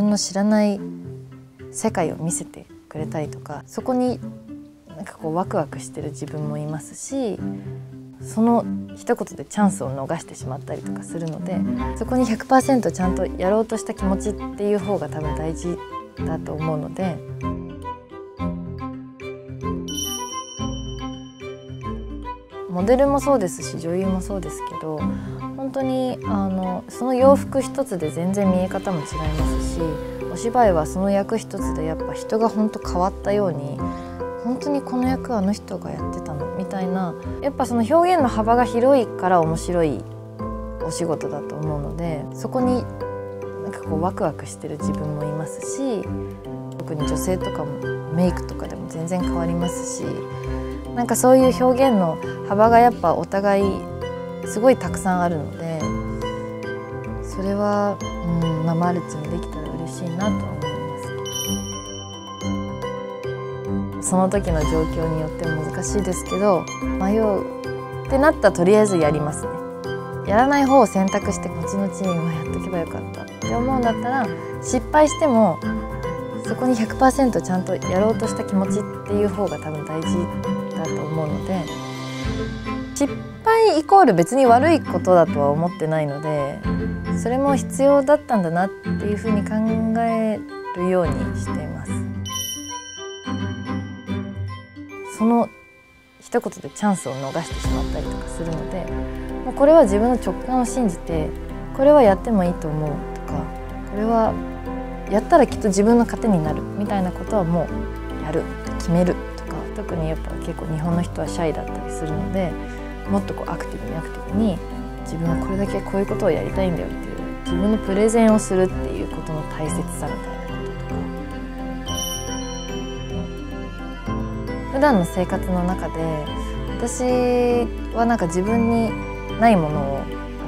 分の知らない世界を見せてくれたりとか、そこになんかこうワクワクしてる自分もいますし、その一言でチャンスを逃してしまったりとかするので、そこに 100% ちゃんとやろうとした気持ちっていう方が多分大事だと思うので。モデルもそうですし、女優もそうですけど、本当にその洋服一つで全然見え方も違いますし、お芝居はその役一つでやっぱ人が本当変わったように、本当にこの役はあの人がやってたのみたいな、やっぱその表現の幅が広いから面白いお仕事だと思うので、そこになんかこうワクワクしてる自分もいますし、特に女性とかもメイクとかでも全然変わりますし、なんかそういう表現の幅がやっぱお互いすごいたくさんあるので、それは、まあ、マルチにできたら嬉しいなと思います。その時の状況によっても難しいですけど、迷うってなったらとりあえずやりますね。やらない方を選択して、こっちのチームはやっとけばよかったって思うんだったら、失敗してもそこに 100% ちゃんとやろうとした気持ちっていう方が多分大事だと思うので、失敗イコール別に悪いことだとは思ってないので、それも必要だったんだなっていうふうに考えるようにしています。その一言でチャンスを逃してしまったりとかするので、もうこれは自分の直感を信じて、これはやってもいいと思うとか、これはやったらきっと自分の糧になるみたいなことはもうやるって決めるとか、特にやっぱ結構日本の人はシャイだったりするので、もっとこうアクティブに自分はこれだけこういうことをやりたいんだよっていう、自分のプレゼンをするっていうことの大切さみたいな。普段の生活の中で私はなんか自分にないものを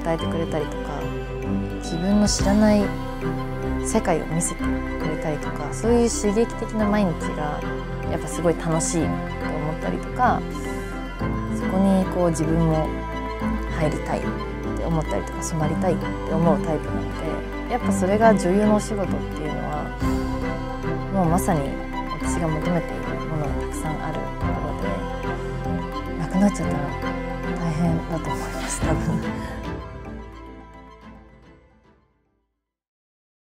与えてくれたりとか、自分の知らない世界を見せてくれたりとか、そういう刺激的な毎日がやっぱすごい楽しいと思ったりとか、そこにこう自分も入りたいって思ったりとか、染まりたいって思うタイプなので、やっぱそれが女優のお仕事っていうのはもうまさに私が求めているものがたくさんあるので、なくなっちゃったら大変だと思います、多分。